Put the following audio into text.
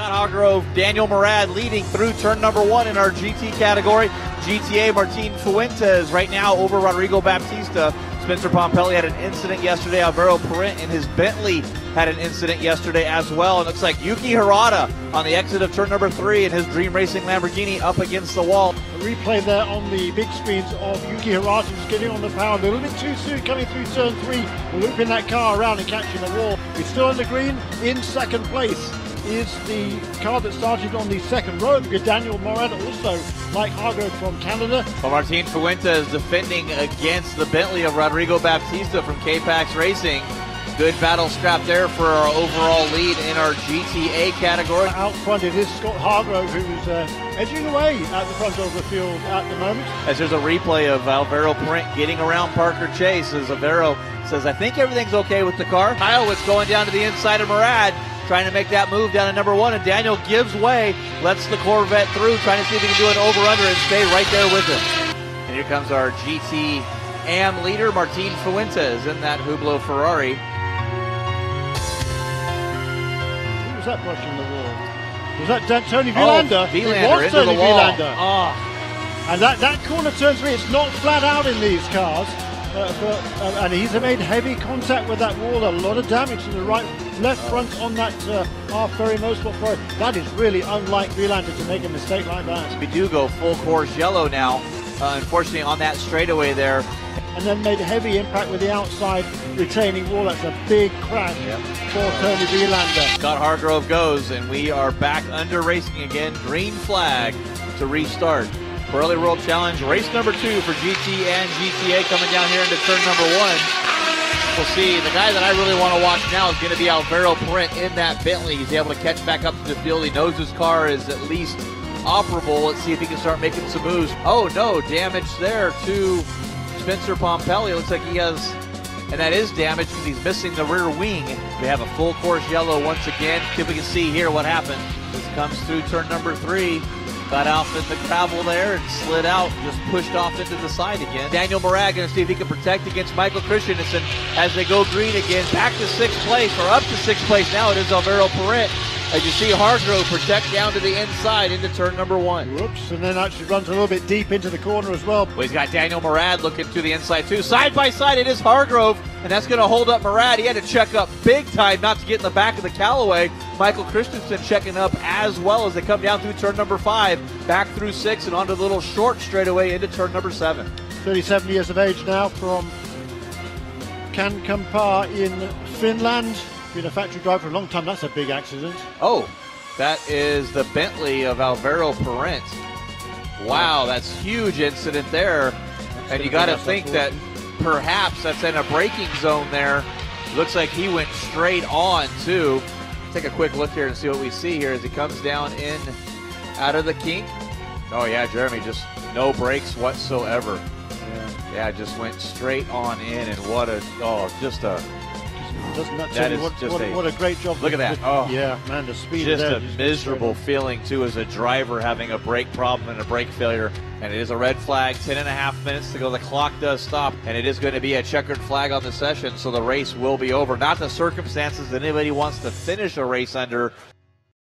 Scott Hargrove, Daniel Morad leading through turn number one in our GT category. GTA Martin Fuentes right now over Rodrigo Baptista. Spencer Pumpelly had an incident yesterday. Álvaro Parente in his Bentley had an incident yesterday as well. It looks like Yuki Harata on the exit of turn number three in his Dream Racing Lamborghini up against the wall. A replay there on the big screens of Yuki Harata just getting on the power a little bit too soon, coming through turn three, looping that car around and catching the wall. He's still on the green. In second place is the car that started on the second row, Daniel Morad, also Mike Hargrove from Canada. Well, Martin Fuentes defending against the Bentley of Rodrigo Baptista from K-Pax Racing. Good battle scrap there for our overall lead in our GTA category. Out front it is Scott Hargrove who's edging away at the front of the field at the moment. As there's a replay of Álvaro Parente getting around Parker Chase as Álvaro says, I think everything's okay with the car. Kyle is going down to the inside of Morad, trying to make that move down to number one, and Daniel gives way, lets the Corvette through, trying to see if he can do an over-under and stay right there with him. And here comes our GT AM leader, Martin Fuentes, in that Hublot Ferrari. Who was that brushing the wall? Was that Toni Vilander? Oh, Vilander into the wall. Oh. And that corner turn three, it's not flat out in these cars. And he's made heavy contact with that wall, a lot of damage to the right, left front on that half ferry motorsport road. That is really unlike Vilander to make a mistake like that. We do go full course yellow now, unfortunately on that straightaway there. And then made heavy impact with the outside retaining wall. That's a big crash for Toni Vilander. Scott Hargrove goes, and we are back under racing again. Green flag to restart. Pirelli World Challenge, race number two for GT and GTA coming down here into turn number one. We'll see, the guy that I really want to watch now is going to be Álvaro Parente in that Bentley. He's able to catch back up to the field. He knows his car is at least operable. Let's see if he can start making some moves. Oh no, damage there to Spencer Pumpelly. It looks like he has, and that is damage because he's missing the rear wing. We have a full course yellow once again. See if we can see here what happened. This comes through turn number three. Got out in the gravel there and slid out, just pushed off into the side again. Daniel Morad going to see if he can protect against Michael Christensen as they go green again. Back to sixth place, or up to sixth place now. It is Álvaro Parente. As you see Hargrove protect down to the inside into turn number one. Whoops, and then actually runs a little bit deep into the corner as well. Well, he's got Daniel Morad looking to the inside too. Side by side, it is Hargrove, and that's going to hold up Morad. He had to check up big time not to get in the back of the Callaway. Michael Christensen checking up as well as they come down through turn number five, back through six, and onto the little short straightaway into turn number seven. 37 years of age now from Kankampaa in Finland. Been a factory driver for a long time. That's a big accident. Oh, that is the Bentley of Álvaro Parente. Wow, that's huge incident there. That's, and you got to think that perhaps that's in a braking zone there. Looks like he went straight on too. Take a quick look here and see what we see here as he comes down in out of the kink. Oh yeah, Jeremy, just no brakes whatsoever. Yeah, just went straight on in, and what a, oh, just a, doesn't that, tell you what a great job. Look at that. Oh yeah, man, the speed just there, a just miserable feeling too as a driver having a brake problem and a brake failure. And it is a red flag, 10.5 minutes to go. The clock does stop, and it is going to be a checkered flag on the session, so the race will be over. Not the circumstances that anybody wants to finish a race under.